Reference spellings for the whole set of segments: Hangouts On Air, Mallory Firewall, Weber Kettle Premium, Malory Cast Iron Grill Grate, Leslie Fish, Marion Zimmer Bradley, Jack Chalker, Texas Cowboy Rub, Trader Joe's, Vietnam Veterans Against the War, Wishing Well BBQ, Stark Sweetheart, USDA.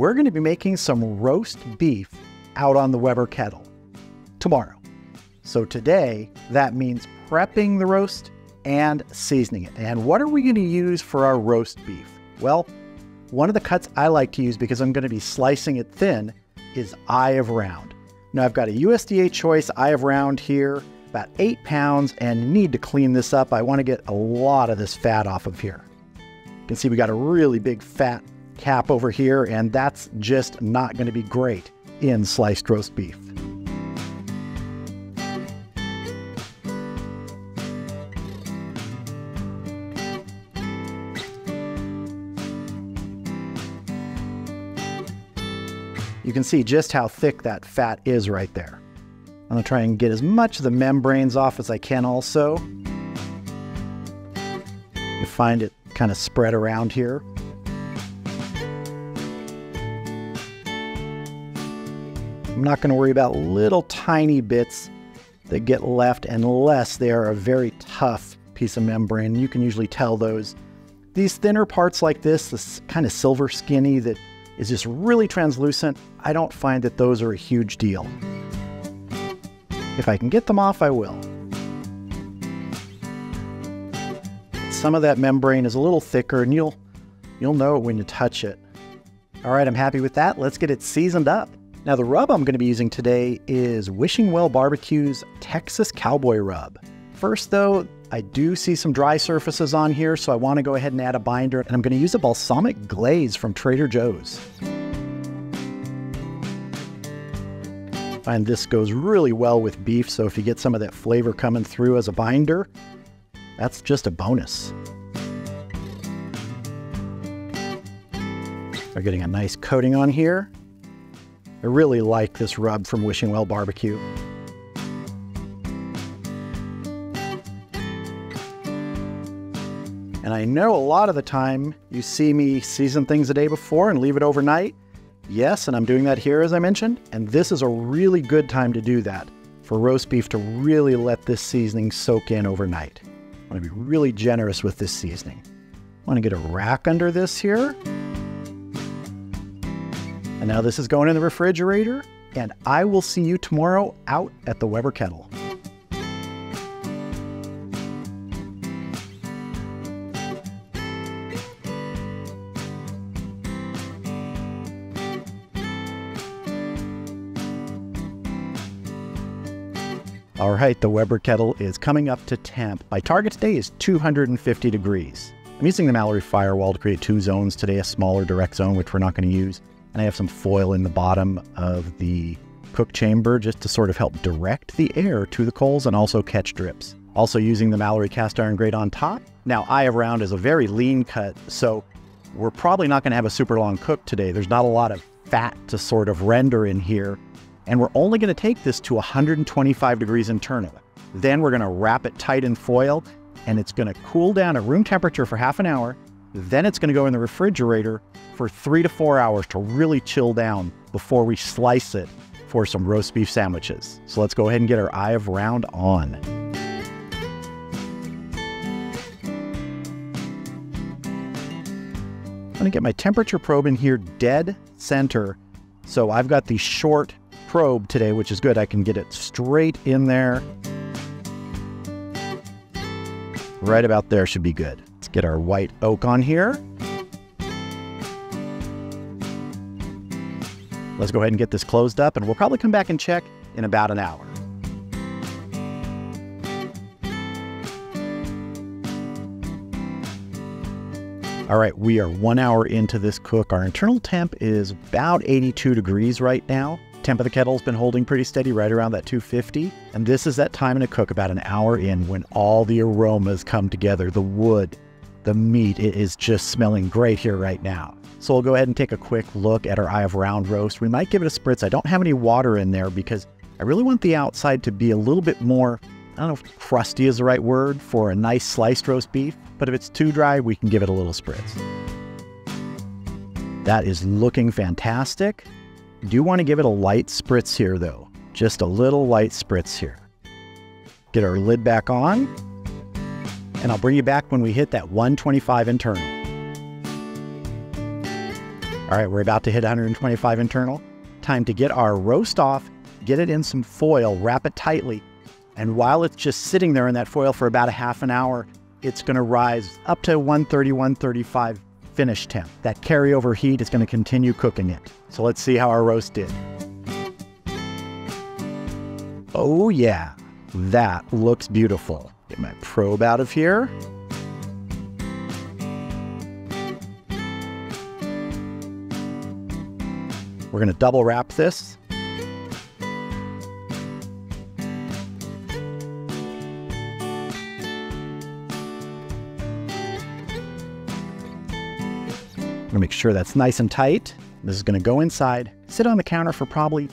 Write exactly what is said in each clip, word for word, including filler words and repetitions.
we're going to be making some roast beef out on the Weber kettle tomorrow. So today, that means prepping the roast and seasoning it. And what are we going to use for our roast beef? Well, one of the cuts I like to use because I'm going to be slicing it thin is eye of round. Now I've got a U S D A choice eye of round here, about eight pounds, and need to clean this up. I want to get a lot of this fat off of here. You can see we got a really big fat cap over here, and that's just not going to be great in sliced roast beef. You can see just how thick that fat is right there. I'm gonna try and get as much of the membranes off as I can also. You find it kind of spread around here. I'm not gonna worry about little tiny bits that get left unless they are a very tough piece of membrane. You can usually tell those. These thinner parts like this, this kind of silver skinny that is just really translucent, I don't find that those are a huge deal. If I can get them off, I will. Some of that membrane is a little thicker, and you'll, you'll know when you touch it. All right, I'm happy with that. Let's get it seasoned up. Now the rub I'm gonna be using today is Wishing Well Barbecue's Texas Cowboy Rub. First though, I do see some dry surfaces on here, so I want to go ahead and add a binder, and I'm going to use a balsamic glaze from Trader Joe's. And this goes really well with beef, so if you get some of that flavor coming through as a binder, that's just a bonus. We're getting a nice coating on here. I really like this rub from Wishing Well Barbecue. And I know a lot of the time you see me season things the day before and leave it overnight. Yes, and I'm doing that here as I mentioned, and this is a really good time to do that for roast beef to really let this seasoning soak in overnight. I want to be really generous with this seasoning. I want to get a rack under this here. And now this is going in the refrigerator, and I will see you tomorrow out at the Weber Kettle. All right, the Weber kettle is coming up to temp. My target today is two hundred fifty degrees. I'm using the Mallory Firewall to create two zones today, a smaller direct zone, which we're not going to use. And I have some foil in the bottom of the cook chamber just to sort of help direct the air to the coals and also catch drips. Also using the Malory Cast Iron Grate on top. Now, eye of round is a very lean cut, so we're probably not going to have a super long cook today. There's not a lot of fat to sort of render in here. And we're only going to take this to one hundred twenty-five degrees internal. Then we're going to wrap it tight in foil, and it's going to cool down at room temperature for half an hour. Then it's going to go in the refrigerator for three to four hours to really chill down before we slice it for some roast beef sandwiches. So let's go ahead and get our eye of round on. I'm going to get my temperature probe in here dead center. So I've got the short probe today, which is good. I can get it straight in there. Right about there should be good. Let's get our white oak on here. Let's go ahead and get this closed up, and we'll probably come back and check in about an hour. All right, we are one hour into this cook. Our internal temp is about eighty-two degrees right now. Temp of the kettle's been holding pretty steady right around that two fifty, and this is that time in a cook about an hour in when all the aromas come together, the wood, the meat. It is just smelling great here right now. So we'll go ahead and take a quick look at our eye of round roast. We might give it a spritz. I don't have any water in there because I really want the outside to be a little bit more, I don't know if crusty is the right word for a nice sliced roast beef, but if it's too dry, we can give it a little spritz. That is looking fantastic. Do want to give it a light spritz here though. Just a little light spritz here. Get our lid back on, and I'll bring you back when we hit that one twenty-five internal. All right, we're about to hit one twenty-five internal. Time to get our roast off, get it in some foil, wrap it tightly. And while it's just sitting there in that foil for about a half an hour, it's gonna rise up to one thirty, one thirty-five finish temp. That carryover heat is gonna continue cooking it. So let's see how our roast did. Oh yeah, that looks beautiful. Get my probe out of here. We're gonna double wrap this. I'm gonna make sure that's nice and tight. This is gonna go inside, sit on the counter for probably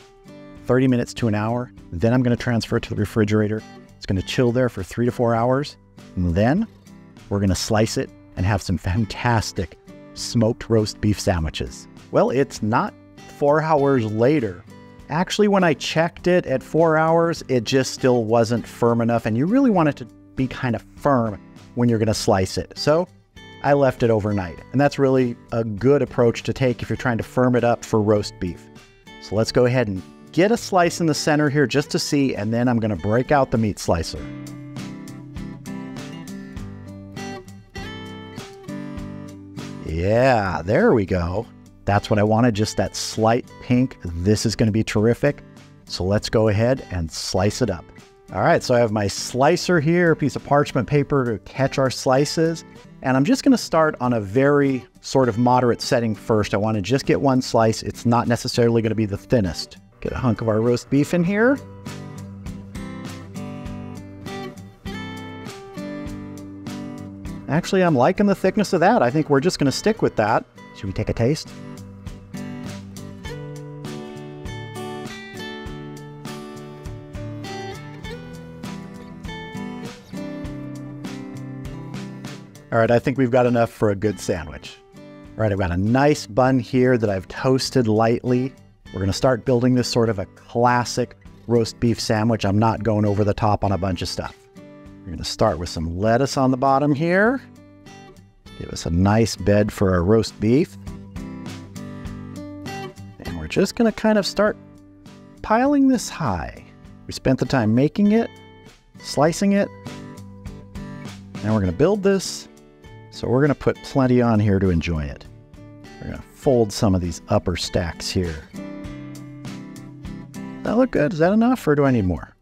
thirty minutes to an hour. Then I'm gonna transfer it to the refrigerator. It's gonna chill there for three to four hours. And then we're gonna slice it and have some fantastic smoked roast beef sandwiches. Well, it's not four hours later. Actually, when I checked it at four hours, it just still wasn't firm enough. And you really want it to be kind of firm when you're gonna slice it. So I left it overnight, and that's really a good approach to take if you're trying to firm it up for roast beef. So let's go ahead and get a slice in the center here just to see, and then I'm gonna break out the meat slicer. Yeah, there we go. That's what I wanted, just that slight pink. This is gonna be terrific. So let's go ahead and slice it up. All right, so I have my slicer here, a piece of parchment paper to catch our slices. And I'm just gonna start on a very sort of moderate setting first. I wanna just get one slice. It's not necessarily gonna be the thinnest. Get a hunk of our roast beef in here. Actually, I'm liking the thickness of that. I think we're just gonna stick with that. Should we take a taste? All right, I think we've got enough for a good sandwich. All right, I've got a nice bun here that I've toasted lightly. We're gonna start building this sort of a classic roast beef sandwich. I'm not going over the top on a bunch of stuff. We're gonna start with some lettuce on the bottom here. Give us a nice bed for our roast beef. And we're just gonna kind of start piling this high. We spent the time making it, slicing it, and we're gonna build this. So we're gonna put plenty on here to enjoy it. We're gonna fold some of these upper stacks here. Does that look good? Is that enough, or do I need more?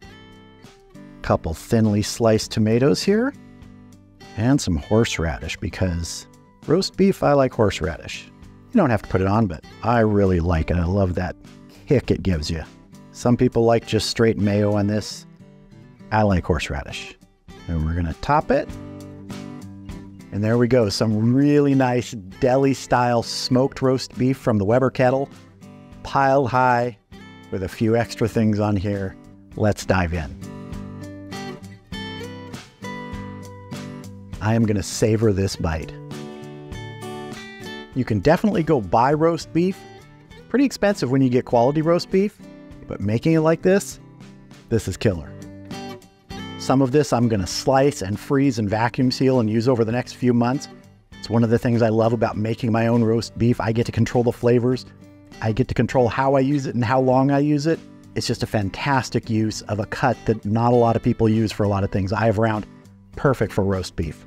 Couple thinly sliced tomatoes here and some horseradish, because roast beef, I like horseradish. You don't have to put it on, but I really like it. I love that kick it gives you. Some people like just straight mayo on this. I like horseradish. And we're gonna top it. And there we go, some really nice deli-style smoked roast beef from the Weber Kettle, piled high with a few extra things on here. Let's dive in. I am gonna savor this bite. You can definitely go buy roast beef. Pretty expensive when you get quality roast beef, but making it like this, this is killer. Some of this I'm gonna slice and freeze and vacuum seal and use over the next few months. It's one of the things I love about making my own roast beef. I get to control the flavors. I get to control how I use it and how long I use it. It's just a fantastic use of a cut that not a lot of people use for a lot of things. I have round, perfect for roast beef.